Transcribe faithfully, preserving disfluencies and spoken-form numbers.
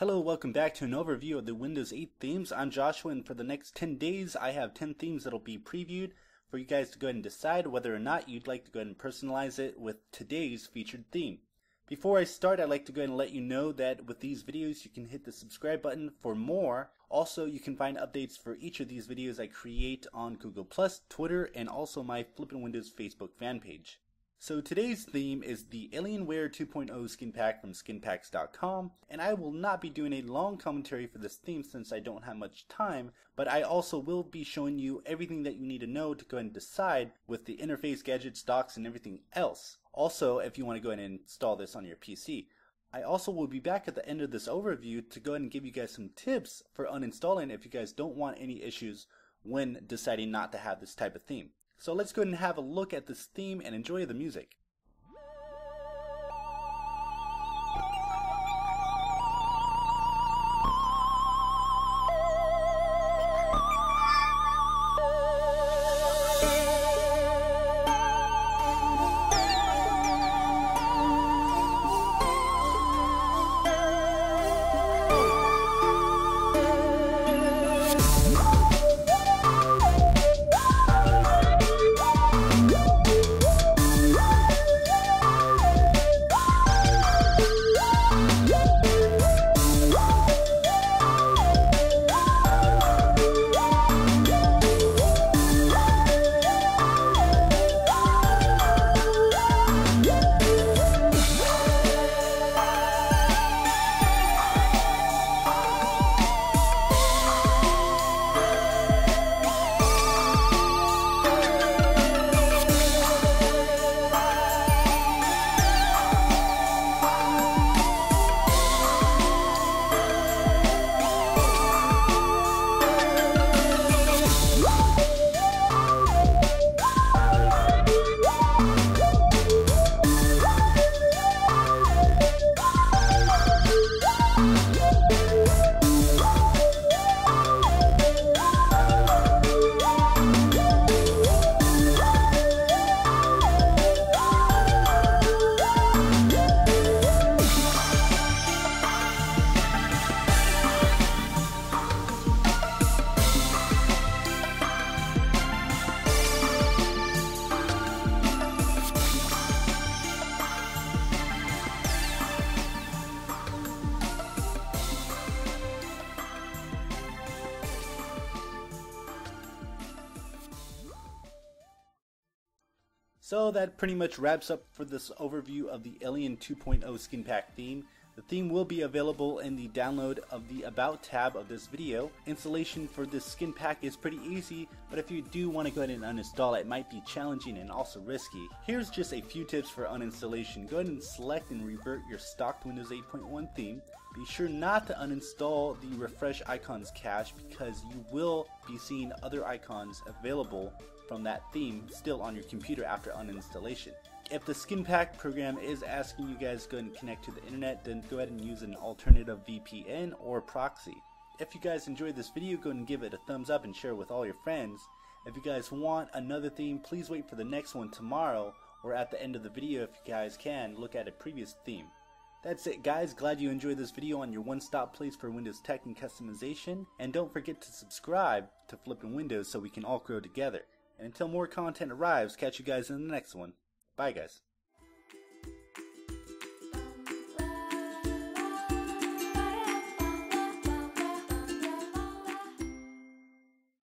Hello, welcome back to an overview of the Windows eight themes. I'm Joshua, and for the next ten days, I have ten themes that'll be previewed for you guys to go ahead and decide whether or not you'd like to go ahead and personalize it with today's featured theme. Before I start, I'd like to go ahead and let you know that with these videos, you can hit the subscribe button for more. Also, you can find updates for each of these videos I create on Google plus, Twitter, and also my Flippin' Windows Facebook fan page. So today's theme is the Alienware two point oh skin pack from skin packs dot com, and I will not be doing a long commentary for this theme since I don't have much time, but I also will be showing you everything that you need to know to go ahead and decide with the interface, gadgets, docks, and everything else. Also, if you want to go ahead and install this on your P C. I also will be back at the end of this overview to go ahead and give you guys some tips for uninstalling if you guys don't want any issues when deciding not to have this type of theme. So let's go ahead and have a look at this theme and enjoy the music. So that pretty much wraps up for this overview of the Alien two point oh skin pack theme. The theme will be available in the download of the About tab of this video. Installation for this skin pack is pretty easy, but if you do want to go ahead and uninstall it, it might be challenging and also risky. Here's just a few tips for uninstallation. Go ahead and select and revert your stock Windows eight point one theme. Be sure not to uninstall the refresh icons cache because you will be seeing other icons available from that theme still on your computer after uninstallation. If the skin pack program is asking you guys to go ahead and connect to the internet, then go ahead and use an alternative V P N or proxy. If you guys enjoyed this video, go ahead and give it a thumbs up and share it with all your friends. If you guys want another theme, please wait for the next one tomorrow or at the end of the video if you guys can look at a previous theme. That's it guys, glad you enjoyed this video on your one-stop place for Windows tech and customization, and don't forget to subscribe to Flippin' Windows so we can all grow together. And until more content arrives, catch you guys in the next one. Bye guys.